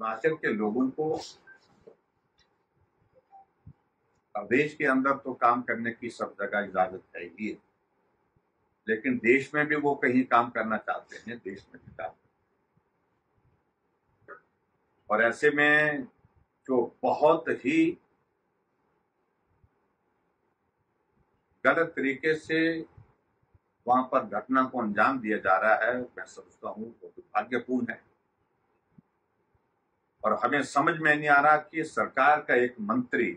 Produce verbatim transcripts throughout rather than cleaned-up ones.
हिमाचल के लोगों को देश के अंदर तो काम करने की सब जगह इजाजत है ही, लेकिन देश में भी वो कहीं काम करना चाहते हैं, देश में भी काम। और ऐसे में जो बहुत ही गलत तरीके से वहां पर घटना को अंजाम दिया जा रहा है, मैं समझता हूं वो दुर्भाग्यपूर्ण है। और हमें समझ में नहीं आ रहा कि सरकार का एक मंत्री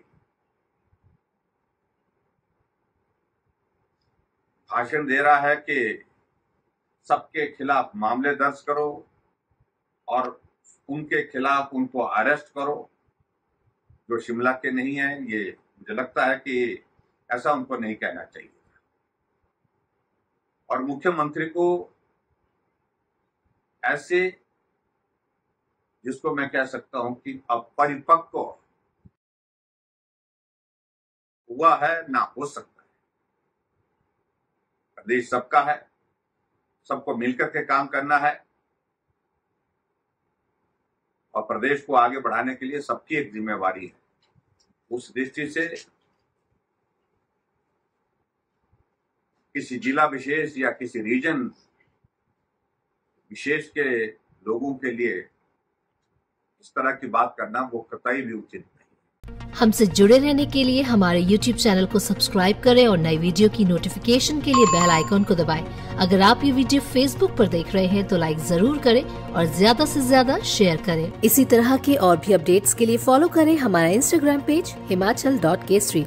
भाषण दे रहा है कि सबके खिलाफ मामले दर्ज करो और उनके खिलाफ उनको अरेस्ट करो जो शिमला के नहीं है। ये मुझे लगता है कि ऐसा उनको नहीं कहना चाहिए। और मुख्यमंत्री को ऐसे, जिसको मैं कह सकता हूं कि अपरिपक्व हुआ है ना हो सकता है। प्रदेश सबका है, सबको मिलकर के काम करना है और प्रदेश को आगे बढ़ाने के लिए सबकी एक जिम्मेवारी है। उस दृष्टि से किसी जिला विशेष या किसी रीजन विशेष के लोगों के लिए इस तरह की बात करना वो कतई भी उचित नहीं। हमसे जुड़े रहने के लिए हमारे YouTube चैनल को सब्सक्राइब करें और नई वीडियो की नोटिफिकेशन के लिए बेल आइकॉन को दबाएं। अगर आप ये वीडियो Facebook पर देख रहे हैं तो लाइक जरूर करें और ज्यादा से ज्यादा शेयर करें। इसी तरह के और भी अपडेट्स के लिए फॉलो करें हमारा Instagram page Himachal dot Kesari.